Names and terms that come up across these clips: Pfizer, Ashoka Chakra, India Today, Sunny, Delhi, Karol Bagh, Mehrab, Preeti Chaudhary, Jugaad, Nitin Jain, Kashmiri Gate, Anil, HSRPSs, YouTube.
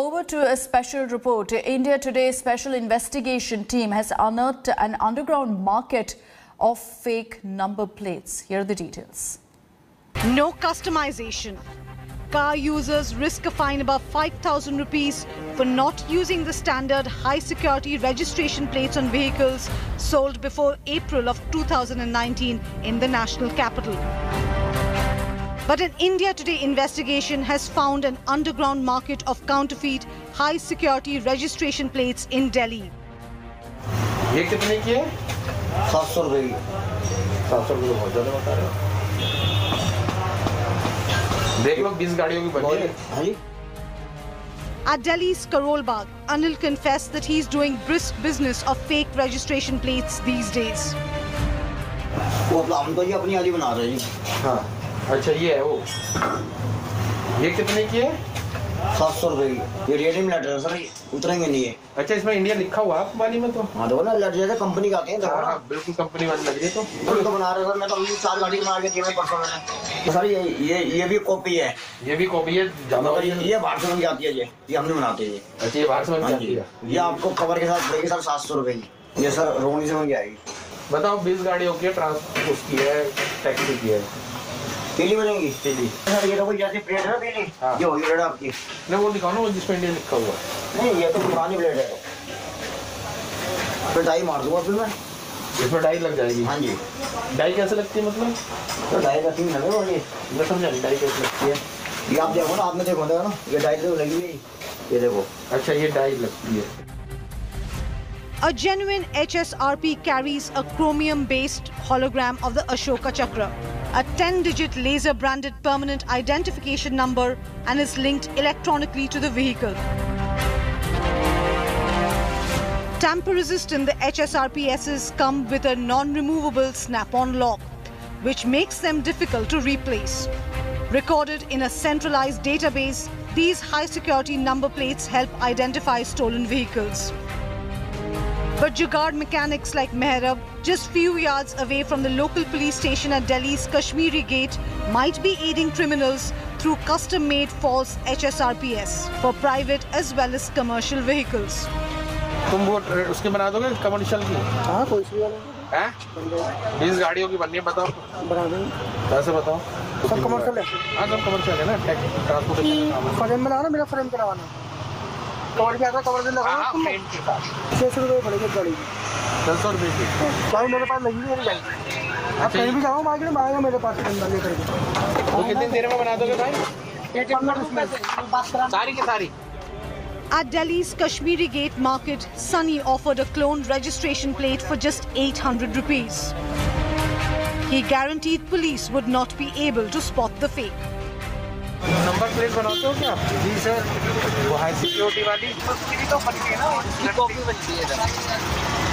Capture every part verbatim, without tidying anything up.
Over to a special report. India Today special investigation team has unearthed an underground market of fake number plates. Here are the details. No customization. Car users risk a fine above five thousand rupees for not using the standard high security registration plates on vehicles sold before April of two thousand nineteen in the national capital. But an India Today investigation has found an underground market of counterfeit high security registration plates in Delhi. At Delhi's Karol Bagh, Anil confessed that he's doing brisk business of fake registration plates these days. अच्छा ये है वो ये कितने की है सात सौ रुपए की ये रेडीम लेटर है सर उतरेंगे नहीं है अच्छा इसमें इंडिया लिखा हुआ है वाली में तो हां दो ना लग जाएगा कंपनी का आते हैं हां हां बिल्कुल कंपनी वाली लग रही है तो उनको बना रहे सर मैं तो अभी चार गाड़ी बना के दिए मैं परसों मैंने सर ये ये ये भी कॉपी है ये भी कॉपी है ज्यादा ये बाहर से बन जाती है ये ये हमने बनाते हैं अच्छा ये बाहर से बन जाती है ये आपको कवर के साथ देंगे सर सात सौ रुपए की ये सर रोनी से बन जाएगी बताओ बीस गाड़ी ओके ट्रांसपोर्ट उसकी है टैक्सी की है पीली बनेगी पीली सर ये तो कोई जैसी प्लेट है पीली ये होगी रेड आपकी नहीं वो दिखाओ ना वो जिसमें इंडिया लिखा हुआ है नहीं ये तो पुरानी प्लेट है फिर डाई मार दूंगा फिर मैं इसमें डाई लग जाएगी हाँ जी डाई कैसे लगती है मतलब तो डाई का सीन है वो ये मैं समझा नहीं डाई कैसे लगती है ये आप देखो ना आपने देखो ना ये डाई तो लगी हुई ये देखो अच्छा ये डाई लगती है. A genuine H S R P carries a chromium-based hologram of the Ashoka Chakra, a ten-digit laser-branded permanent identification number, and is linked electronically to the vehicle. Tamper-resistant, the H S R P Ss come with a non-removable snap-on lock, which makes them difficult to replace. Recorded in a centralized database, these high-security number plates help identify stolen vehicles. But Jugaad mechanics like Mehrab, just few yards away from the local police station at Delhi's Kashmiri Gate, might be aiding criminals through custom-made false H S R P S for private as well as commercial vehicles. तुम वो उसके बना दोगे commercial की? हाँ कोई सी वाला? हैं? बीस गाड़ियों की बननी है बताओ? बना देंगे। कैसे बताओ? सब commercial है। हाँ सब commercial है ना टैक्सी transportation। फ्रेम बनाना मेरा फ्रेम कराना। कवर भी आता कवर भी लगाना तुम छह सौ रुपए पड़ेगा गाड़ी दस सौ रुपए की भाई मेरे पास लगी हुई है भाई आप कहीं भी जाओ मार्केट में आएगा मेरे पास बंदा ले करके तो कितनी देर में बना दोगे भाई सारी की सारी. At Delhi's Kashmiri Gate market, Sunny offered a cloned registration plate for just eight hundred rupees. He guaranteed police would not be able to spot the fake. Number plate बनाते हो क्या? जी सर, वो हाई सिक्योरिटी वाली उसकी भी तो बनती है ना, उसकी कॉपी बनती है सर.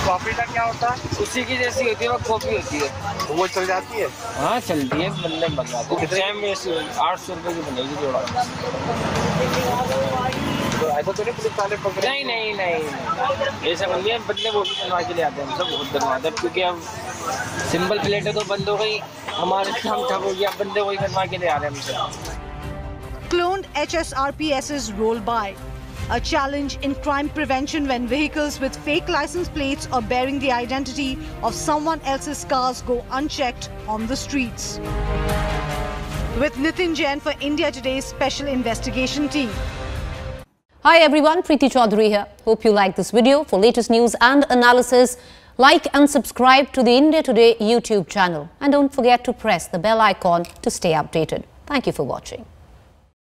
कॉपी का क्या होता है? उसी की जैसी होती है वो कॉपी होती है. वो चल जाती है? हाँ चलती है, बंदे बनवाते हैं. कितने में? आठ सौ रुपये की बनेगी जोड़ा. ऐसा तो नहीं पुलिस वाले पकड़े? नहीं नहीं नहीं, ऐसा नहीं है. बंदे वो भी बनवा के ले आते हैं, हम सब बहुत बनवाते हैं क्योंकि हम सिंपल प्लेट है तो बंद हो गई हमारे, हम ठप हो गया, बंदे वही बनवा के ले आ रहे हैं हमसे. Cloned H S R P Ss roll by, a challenge in crime prevention when vehicles with fake license plates or bearing the identity of someone else's cars go unchecked on the streets. With Nitin Jain for India Today's special investigation team. Hi everyone, Preeti Chaudhary here. Hope you like this video. For latest news and analysis, like and subscribe to the India Today YouTube channel. And don't forget to press the bell icon to stay updated. Thank you for watching.